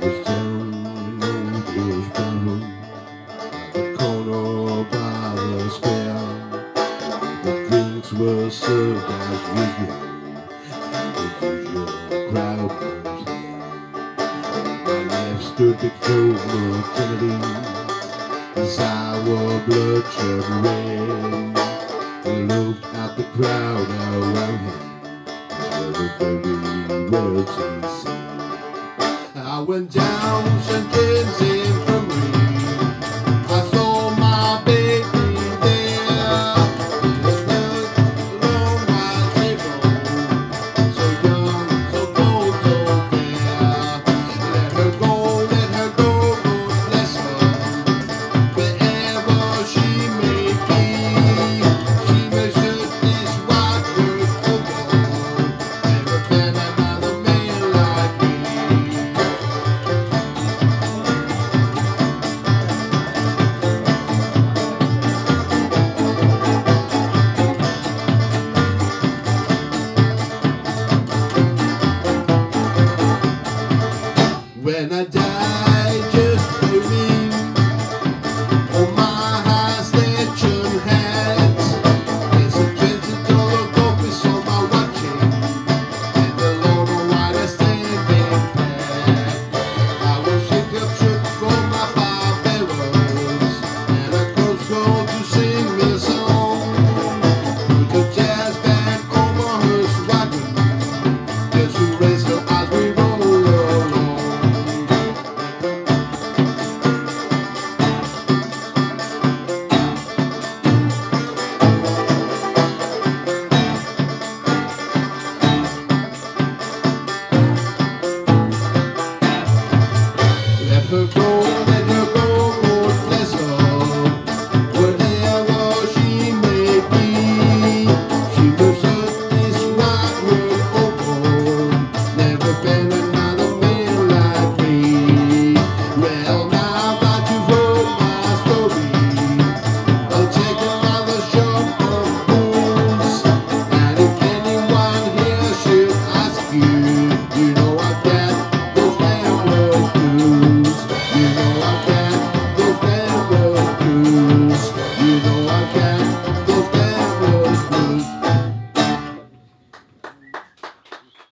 The saloon is down the corner by the square. The drinks were served as usual. The usual crowd was there. My left stood the Joe Kennedy, his eye wore bloodshot red. He looked at the crowd around him, and there were 30 words he said. I went down to St. James Infirmary. I saw my baby there. The nurse along my table, so young, so bold, so fair. Let her go, Lord bless her. Wherever she may be, she measured this wide earth over, and repented by the man like me. When I die.